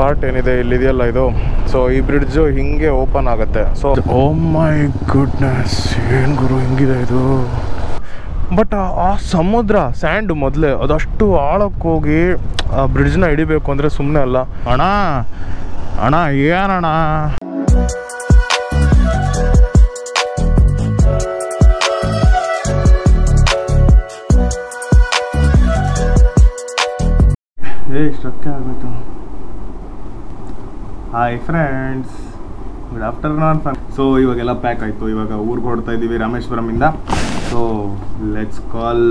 Part ಏನಿದೆ ಇಲ್ಲಿದೆಯಲ್ಲ ಇದು so ಈ ಬ್ರಿಡ್ಜ್ ಹಿಂಗೆ ಓಪನ್ ಆಗುತ್ತೆ ಸೊ ಓ ಮೈ ಗುಡ್ನೆಸ್ ಏನು ಗುರು ಹಿಂಗಿದೆ ಇದು ಬಟ್ ಆ ಸಮುದ್ರ ಸ್ಯಾಂಡ್ ಮೊದಲೇ ಅದಷ್ಟು ಆಳಕ್ಕೆ ಹೋಗಿ ಆ ಬ್ರಿಡ್ಜ್ನ ಹಿಡಿಬೇಕು ಅಂದರೆ ಸುಮ್ಮನೆ ಅಲ್ಲ ಅಣ್ಣ ಅಣ್ಣ ಏನಣ್ಣ ಸ್ಟ್ರಕ್ ಆಗೋಯ್ತು hi friends good afternoon friend so ಇವಾಗೆಲ್ಲ ಪ್ಯಾಕ್ ಆಯಿತು ಇವಾಗ ಊರಿಗೆ ಹೊಡ್ತಾ ಇದ್ದೀವಿ ರಾಮೇಶ್ವರಮಿಂದ so let's call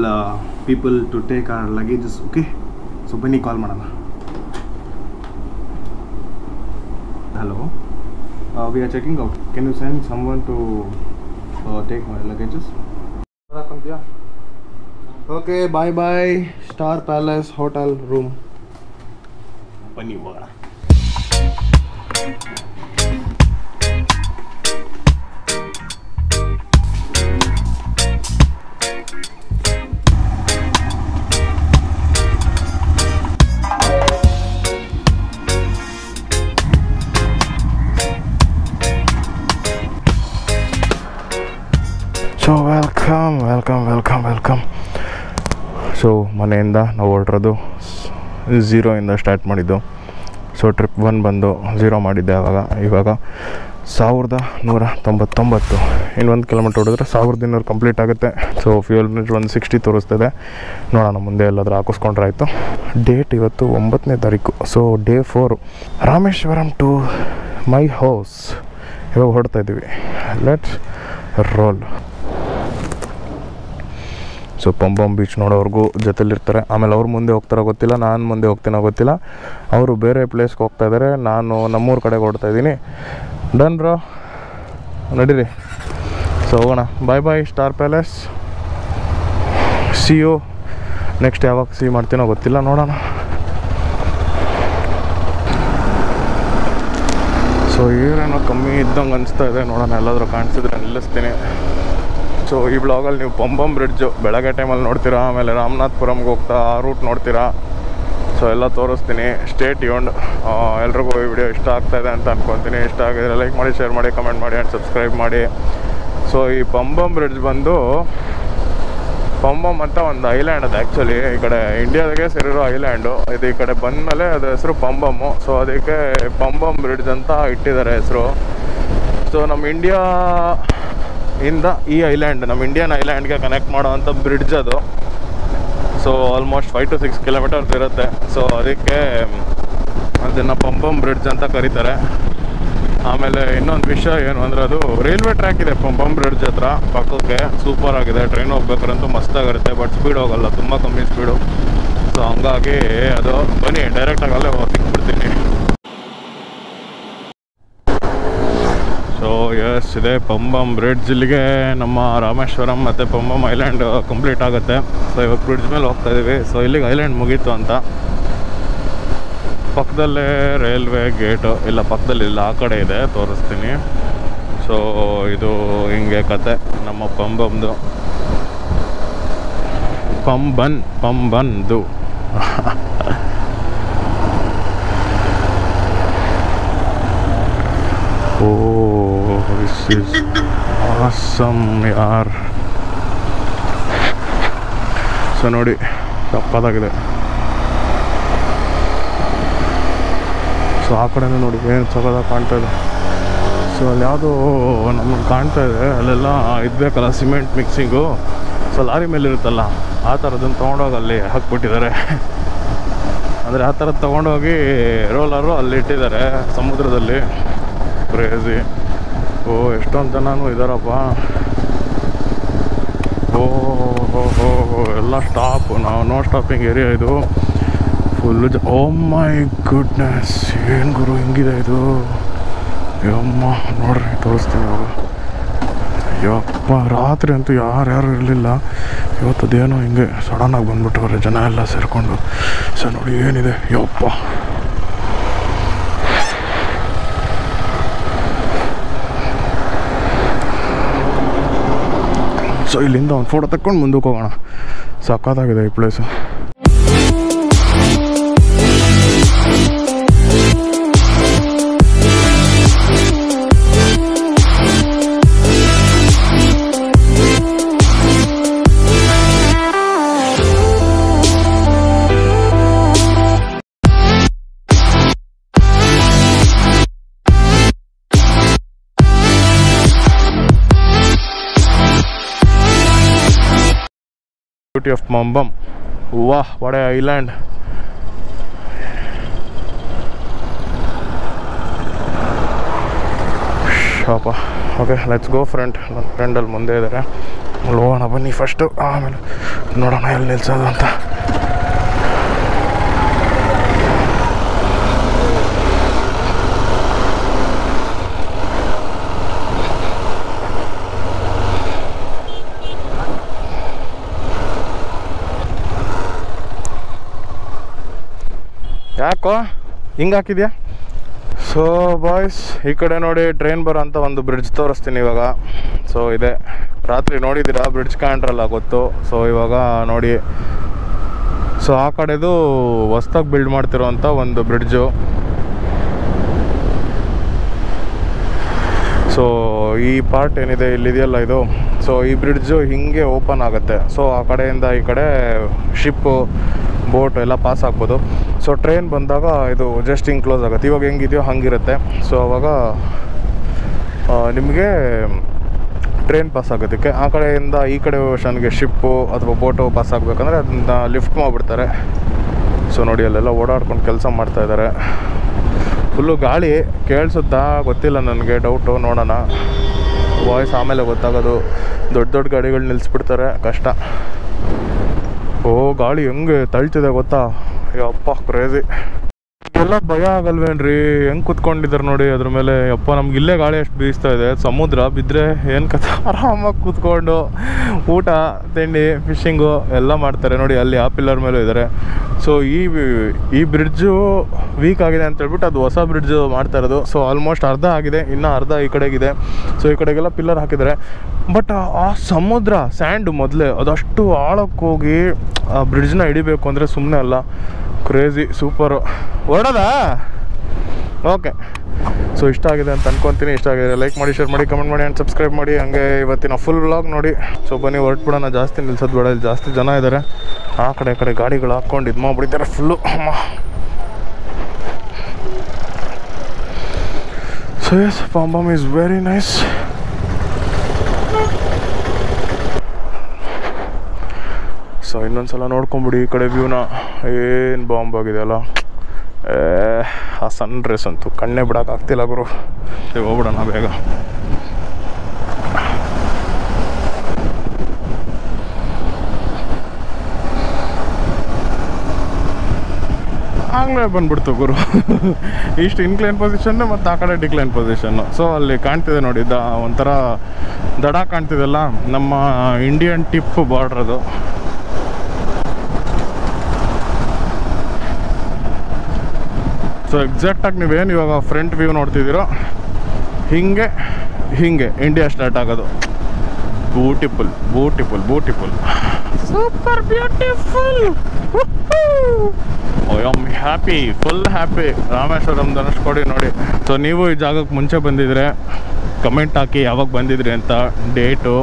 people to take our luggages okay so ಬನ್ನಿ ಕಾಲ್ ಮಾಡೋಣ hello we are checking out can you send someone to take my luggages okay bye bye star palace hotel room ಬನ್ನಿ ಹೋಗೋಣ so welcome welcome welcome welcome so ಮನೆಯಿಂದ ನಾವು ಹೊರಟಿರೋದು ಝೀರೋಯಿಂದ start ಮಾಡಿದ್ದು so trip one ಬಂದು zero ಮಾಡಿದ್ದೆ ಆವಾಗ ಇವಾಗ 1199 ಇನ್ನೊಂದು ಕಿಲೋಮೀಟ್ರ್ ಹೊಡಿದ್ರೆ 1200 ಕಂಪ್ಲೀಟ್ ಆಗುತ್ತೆ ಸೊ ಫ್ಯೂಯಲ್ ಮಿನಿಟ್ 160 ತೋರಿಸ್ತಿದೆ ನೋಡೋಣ ಮುಂದೆ ಎಲ್ಲಾದರೂ ಹಾಕಿಸ್ಕೊಂಡ್ರೆ ಆಯಿತು ಡೇಟ್ ಇವತ್ತು 9ನೇ ತಾರೀಕು so day 4 Rameswaram to my house ಇವಾಗ ಹೊಡ್ತಾ ಇದ್ದೀವಿ let's roll so Pamban beach ನೋಡೋವ್ರಿಗೂ ಜೊತೆಲಿರ್ತಾರೆ ಆಮೇಲೆ ಅವ್ರು ಮುಂದೆ ಹೋಗ್ತಾರೋ ಗೊತ್ತಿಲ್ಲ ನಾನು ಮುಂದೆ ಹೋಗ್ತೀನೋ ಗೊತ್ತಿಲ್ಲ ಅವರು ಬೇರೆ ಪ್ಲೇಸ್ಗೆ ಹೋಗ್ತಾ ಇದ್ದಾರೆ ನಾನು ನಮ್ಮೂರ ಕಡೆಗೆ ಓಡ್ತಾಯಿದ್ದೀನಿ ಡನ್ ಬ್ರೋ ನಡೀರಿ ಸೊ ಹೋಗೋಣ bye bye star palace see you next ಯಾವಾಗ ಸಿ ಮಾಡ್ತೀನೋ ಗೊತ್ತಿಲ್ಲ ನೋಡೋಣ ಸೊ ಏನೇನೋ ಕಮ್ಮಿ ಇದ್ದಂಗೆ ಅನಿಸ್ತಾ ಇದೆ ನೋಡೋಣ ಎಲ್ಲಾದರೂ ಕಾಣಿಸಿದ್ರೆ ನಿಲ್ಲಿಸ್ತೀನಿ ಸೊ ಈ ಬ್ಲಾಗಲ್ಲಿ ನೀವು ಪಂಬಾಂ ಬ್ರಿಡ್ಜು ಬೆಳಗ್ಗೆ ಟೈಮಲ್ಲಿ ನೋಡ್ತೀರಾ ಆಮೇಲೆ ರಾಮನಾಥ್ಪುರಂಗೆ ಹೋಗ್ತಾ ಆ ರೂಟ್ ನೋಡ್ತೀರಾ ಸೊ ಎಲ್ಲ ತೋರಿಸ್ತೀನಿ ಸ್ಟೇ ಟ್ಯೂನ್ಡ್ ಎಲ್ರಿಗೂ ಈ ವಿಡಿಯೋ ಇಷ್ಟ ಆಗ್ತಾಯಿದೆ ಅಂತ ಅಂದ್ಕೊತೀನಿ ಇಷ್ಟ ಆಗಿದ್ರೆ ಲೈಕ್ ಮಾಡಿ ಶೇರ್ ಮಾಡಿ ಕಮೆಂಟ್ ಮಾಡಿ ಆ್ಯಂಡ್ ಸಬ್ಸ್ಕ್ರೈಬ್ ಮಾಡಿ ಸೊ ಈ ಪಂಬಾಂ ಬ್ರಿಡ್ಜ್ ಬಂದು ಪಂಬಾಂ ಅಂತ ಒಂದು ಐಲ್ಯಾಂಡ್ ಅದು ಆ್ಯಕ್ಚುಲಿ ಈ ಕಡೆ ಇಂಡಿಯಾದಾಗೆ ಸೇರಿರೋ ಐಲ್ಯಾಂಡು ಇದು ಈ ಕಡೆ ಬಂದಮೇಲೆ ಅದು ಹೆಸರು ಪಂಬಾಮು ಸೊ ಅದಕ್ಕೆ ಪಂಬಾಂ ಬ್ರಿಡ್ಜ್ ಅಂತ ಇಟ್ಟಿದ್ದಾರೆ ಹೆಸರು ಸೊ ನಮ್ಮ ಇಂಡಿಯಾ ಇಂದ ಈ ಐಲ್ಯಾಂಡ್ ನಮ್ಮ ಇಂಡಿಯನ್ ಐಲ್ಯಾಂಡ್ಗೆ ಕನೆಕ್ಟ್ ಮಾಡೋವಂಥ ಬ್ರಿಡ್ಜ್ ಅದು ಸೊ ಆಲ್ಮೋಸ್ಟ್ 5 to 6 ಕಿಲೋಮೀಟರ್ಸ್ ಇರುತ್ತೆ ಸೊ ಅದಕ್ಕೆ ಅದನ್ನು ಪಂಬಾಂ ಬ್ರಿಡ್ಜ್ ಅಂತ ಕರೀತಾರೆ ಆಮೇಲೆ ಇನ್ನೊಂದು ವಿಷಯ ಏನು ಅಂದರೆ ಅದು ರೈಲ್ವೆ ಟ್ರ್ಯಾಕ್ ಇದೆ ಪಂಬಾಂ ಬ್ರಿಡ್ಜ್ ಹತ್ರ ಪಕ್ಕಕ್ಕೆ ಸೂಪರ್ ಆಗಿದೆ ಟ್ರೈನ್ ಹೋಗ್ಬೇಕಾದ್ರಂತೂ ಮಸ್ತಾಗಿರುತ್ತೆ ಬಟ್ ಸ್ಪೀಡ್ ಹೋಗಲ್ಲ ತುಂಬ ಕಮ್ಮಿ ಸ್ಪೀಡು ಸೊ ಹಂಗಾಗಿ ಅದು ಬನ್ನಿ ಡೈರೆಕ್ಟಾಗಿ ಅಲ್ಲೇ ಸಿಕ್ಬಿಡ್ತೀನಿ ಸೊ ಎಸ್ ಇದೆ ಪಂಬಾಂ ಬ್ರಿಡ್ಜ್ ಇಲ್ಲಿಗೆ ನಮ್ಮ ರಾಮೇಶ್ವರಂ ಮತ್ತು ಪಂಬಾಂ ಐಲ್ಯಾಂಡ್ ಕಂಪ್ಲೀಟ್ ಆಗುತ್ತೆ ಸೊ ಇವಾಗ ಬ್ರಿಡ್ಜ್ ಮೇಲೆ ಹೋಗ್ತಾ ಇದ್ದೀವಿ ಸೊ ಇಲ್ಲಿಗೆ ಐಲ್ಯಾಂಡ್ ಮುಗೀತು ಅಂತ ಪಕ್ಕದಲ್ಲೇ ರೈಲ್ವೆ ಗೇಟು ಇಲ್ಲ ಪಕ್ಕದಲ್ಲಿಲ್ಲ ಆ ಕಡೆ ಇದೆ ತೋರಿಸ್ತೀನಿ ಸೊ ಇದು ಹಿಂಗೆ ಕತೆ ನಮ್ಮ ಪಂಬಂದು ಪಂಬನ್ದು ಓ this is awesome yaar so nodi tappadagide so aa kade nodi yen sogada kaanta ide so alli yado namme kaanta ide allella idbekala cement mixing so lorry mele irutalla aa taradun tagond hogi alli hakbittidare andre aa tarad tagond hogi roller alli ittidare samudradalli crazy ಓ ಎಷ್ಟೊಂದು ಜನನೂ ಇದ್ದಾರಪ್ಪ ಓಹೋ ಎಲ್ಲ stop ನಾವು no stopping area ಇದು full oh my goodness ಏನು ಗುರು ಹಿಂಗಿದೆ ಇದು ಯಮ್ಮ ನೋಡ್ರಿ ತೋರಿಸ್ತೀನಿ ಅವರು ಯಪ್ಪ ರಾತ್ರಿ ಅಂತೂ ಯಾರ್ಯಾರು ಇರಲಿಲ್ಲ ಇವತ್ತದೇನೋ ಹಿಂಗೆ ಸಡನ್ನಾಗಿ ಬಂದುಬಿಟ್ಟವ್ರೆ ಜನ ಎಲ್ಲ ಸೇರಿಕೊಂಡು ಸೊ ನೋಡಿ ಏನಿದೆ ಯಪ್ಪ ಸೊ ಇಲ್ಲಿಂದ ಒಂದು ಫೋಟೋ ತಕ್ಕೊಂಡು ಮುಂದಕ್ಕೆ ಹೋಗೋಣ ಸಕ್ಕತ್ತಾಗಿದೆ ಈ place tributary of Pamban. Wow, what an island! Okay, let's go front al munde idare lowona banni first aamele nodona elli nilsadu anta yako hinga hakidya. So boys, ee kade nodi train baranta ondu bridge torustini ivaga. So ide ratri nodidira bridge kandralla gottu. So ivaga nodi, so aa kadedu vastak build martiruvanta ondu bridge. So ee part enide illi idiyalla idu. So ee bridge hinge open agutte. So aa kade inda ee kade ship boat ella pass agbodu. So train bandaga idu just close agutte. Ivaga henge idiyo hangi irutte. So avaga nimge train pass agodakke aa kade inda ee kade ocean ge ship athwa boat pass agbekanದ್ರೆ ಅದನ್ನ lift ಮಾಡ್ಬಿಡ್ತಾರೆ. So ನೋಡಿ ಅಲ್ಲೆಲ್ಲ ಓಡಾಡ್ಕೊಂಡು ಕೆಲಸ ಮಾಡ್ತಾ ಇದ್ದಾರೆ. Full ಗಾಳಿ ಕೇಳಿಸುತ್ತಾ ಗೊತ್ತಿಲ್ಲ ನನಗೆ, ಡೌಟು, ನೋಡೋಣ. ವಾಯ್ಸ್ ಆಮೇಲೆ ಗೊತ್ತಾಗೋದು. ದೊಡ್ಡ ಗಾಡಿಗಳು ನಿಲ್ಲಿಸ್ಬಿಡ್ತಾರೆ, ಕಷ್ಟ. ಓ ಗಾಳಿ ಹೆಂಗೆ ತಳ್ತಿದೆ ಗೊತ್ತಾ, ಯಪ್ಪ ಕ್ರೇಜಿ. ಎಲ್ಲ ಭಯ ಆಗಲ್ವೇನ್ರಿ, ಹೆಂಗೆ ಕೂತ್ಕೊಂಡಿದ್ದಾರೆ ನೋಡಿ ಅದ್ರ ಮೇಲೆ. ಯಪ್ಪ ನಮ್ಗೆ ಇಲ್ಲೇ ಗಾಳಿ ಎಷ್ಟು ಬೀಸ್ತಾ ಇದೆ, ಸಮುದ್ರ ಬಿದ್ದರೆ ಏನು ಕಥೆ. ಆರಾಮಾಗಿ ಕೂತ್ಕೊಂಡು ಊಟ ತಿಂಡಿ ಫಿಶಿಂಗು ಎಲ್ಲ ಮಾಡ್ತಾರೆ ನೋಡಿ. ಅಲ್ಲಿ ಆ ಪಿಲ್ಲರ್ ಮೇಲೂ ಇದ್ದಾರೆ. ಸೊ ಈ ಬ್ರಿಡ್ಜು ವೀಕ್ ಆಗಿದೆ ಅಂತ ಹೇಳ್ಬಿಟ್ಟು ಅದು ಹೊಸ ಬ್ರಿಡ್ಜು ಮಾಡ್ತಾ ಇರೋದು. ಸೊ ಆಲ್ಮೋಸ್ಟ್ ಅರ್ಧ ಆಗಿದೆ, ಇನ್ನೂ ಅರ್ಧ ಈ ಕಡೆಗಿದೆ. ಸೊ ಈ ಕಡೆಗೆಲ್ಲ ಪಿಲ್ಲರ್ ಹಾಕಿದ್ದಾರೆ. ಬಟ್ ಆ ಸಮುದ್ರ ಸ್ಯಾಂಡು ಮೊದಲೇ ಅದಷ್ಟು ಆಳಕ್ಕೆ ಹೋಗಿ ಆ ಬ್ರಿಡ್ಜ್ನ ಹಿಡಿಬೇಕು ಅಂದರೆ ಸುಮ್ಮನೆ ಅಲ್ಲ. Crazy, super. ಹೊರಡೋದಾ? ಓಕೆ. ಸೊ ಇಷ್ಟ ಆಗಿದೆ ಅಂತ ಅಂದ್ಕೊತೀನಿ. ಇಷ್ಟ ಆಗಿದೆ ಲೈಕ್ ಮಾಡಿ, ಶೇರ್ ಮಾಡಿ, ಕಮೆಂಟ್ ಮಾಡಿ ಆ್ಯಂಡ್ ಸಬ್ಸ್ಕ್ರೈಬ್ ಮಾಡಿ. ಹಂಗೆ ಇವತ್ತಿನ ಫುಲ್ ವ್ಲಾಗ್ ನೋಡಿ. ಸೊ ಬನ್ನಿ ಹೊರಟ್ಬಿಡೋಣ, ಜಾಸ್ತಿ ನಿಲ್ಸೋದು ಬೇಡ. ಇಲ್ಲಿ ಜಾಸ್ತಿ ಜನ ಇದ್ದಾರೆ. ಆ ಕಡೆ ಈ ಕಡೆ ಗಾಡಿಗಳು ಹಾಕ್ಕೊಂಡು ಇದು ಮಾಡಿಬಿಡ್ತಾರೆ full. So yes, Pamban is very nice. So ಇನ್ನೊಂದ್ಸಲ ನೋಡ್ಕೊಂಬಿಡಿ ಈ ಕಡೆ ವ್ಯೂನ. ಏನು ಬಾಂಬ್ ಆಗಿದೆಯಲ್ಲ, ಆ ಸನ್ ರೇಸ್ ಅಂತೂ ಕಣ್ಣೇ ಬಿಡೋಕ್ಕಾಗ್ತಿಲ್ಲ ಗುರು. ಹೋಗ್ಬಿಡೋಣ ಬೇಗ. ಆಗಲೇ ಬಂದ್ಬಿಡ್ತು ಗುರು. ಇಷ್ಟು ಇನ್ಕ್ಲೈನ್ ಪೊಸಿಷನ್ನು ಮತ್ತು ಆ ಕಡೆ ಡಿಕ್ಲೈನ್ ಪೊಸಿಷನ್ನು. ಸೊ ಅಲ್ಲಿ ಕಾಣ್ತಿದೆ ನೋಡಿ, ಒಂಥರ ದಡ ಕಾಣ್ತಿದೆಲ್ಲ, ನಮ್ಮ ಇಂಡಿಯನ್ ಟಿಪ್ ಬಾರ್ಡ್ರ್ ಅದು. ಸೊ ಎಕ್ಸಾಕ್ಟಾಗಿ ನೀವೇನು ಇವಾಗ ಫ್ರಂಟ್ ವ್ಯೂ ನೋಡ್ತಿದ್ದೀರೋ ಹಿಂಗೆ ಹಿಂಗೆ ಇಂಡಿಯಾ ಸ್ಟಾರ್ಟ್ ಆಗೋದು. Beautiful beautiful beautiful, super beautiful. I am happy, full happy. Rameswaram, Dhanushkodi ನೋಡಿ. ಸೊ ನೀವು ಈ ಜಾಗಕ್ಕೆ ಮುಂಚೆ ಬಂದಿದ್ರೆ ಕಮೆಂಟ್ ಹಾಕಿ ಯಾವಾಗ ಬಂದಿದ್ರಿ ಅಂತ, ಡೇಟು,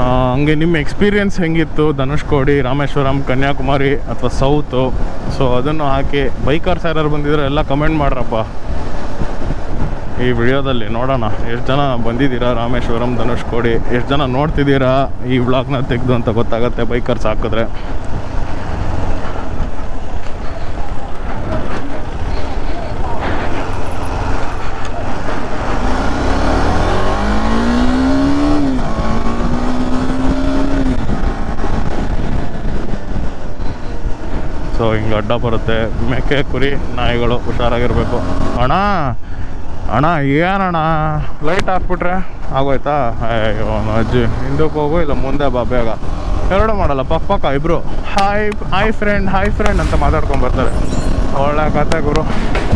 ಹಂಗೆ ನಿಮ್ಮ ಎಕ್ಸ್ಪೀರಿಯೆನ್ಸ್ ಹೆಂಗಿತ್ತು ಧನುಷ್ಕೋಡಿ, ರಾಮೇಶ್ವರಂ, ಕನ್ಯಾಕುಮಾರಿ ಅಥವಾ ಸೌತು. ಸೊ ಅದನ್ನು ಹಾಕಿ. ಬೈಕರ್ಸ್ ಯಾರು ಬಂದಿದ್ರೆ ಎಲ್ಲ ಕಮೆಂಟ್ ಮಾಡ್ರಪ್ಪ ಈ ವಿಡಿಯೋದಲ್ಲಿ. ನೋಡೋಣ ಎಷ್ಟು ಜನ ಬಂದಿದ್ದೀರಾ ರಾಮೇಶ್ವರಂ, ಧನುಷ್ಕೋಡಿ, ಎಷ್ಟು ಜನ ನೋಡ್ತಿದ್ದೀರಾ ಈ ವ್ಲಾಗ್ನ ತೆಗೆದು ಅಂತ ಗೊತ್ತಾಗುತ್ತೆ ಬೈಕರ್ಸ್ ಹಾಕಿದ್ರೆ. ಸೊ ಹಿಂಗೆ ಅಡ್ಡ ಬರುತ್ತೆ. ಮೇಕೆ, ಕುರಿ, ನಾಯಿಗಳು ಹುಷಾರಾಗಿರಬೇಕು. ಅಣ್ಣ ಅಣ್ಣ ಏನಣ್ಣ ಲೈಟ್ ಹಾಕ್ಬಿಟ್ರೆ ಆಗೋಯ್ತಾ? ಅಜ್ಜಿ ಹಿಂದಕ್ಕೆ ಹೋಗು, ಇಲ್ಲ ಮುಂದೆ ಬಾ ಬೇಗ. ಎರಡೂ ಮಾಡಲ್ಲ, ಪಕ್ಕ ಪಕ್ಕ ಇಬ್ಬರು ಹಾಯ್ ಹಾಯ್ ಫ್ರೆಂಡ್ ಅಂತ ಮಾತಾಡ್ಕೊಂಡು ಬರ್ತಾರೆ. ಒಳ್ಳೆ ಕತೆ ಗುರು.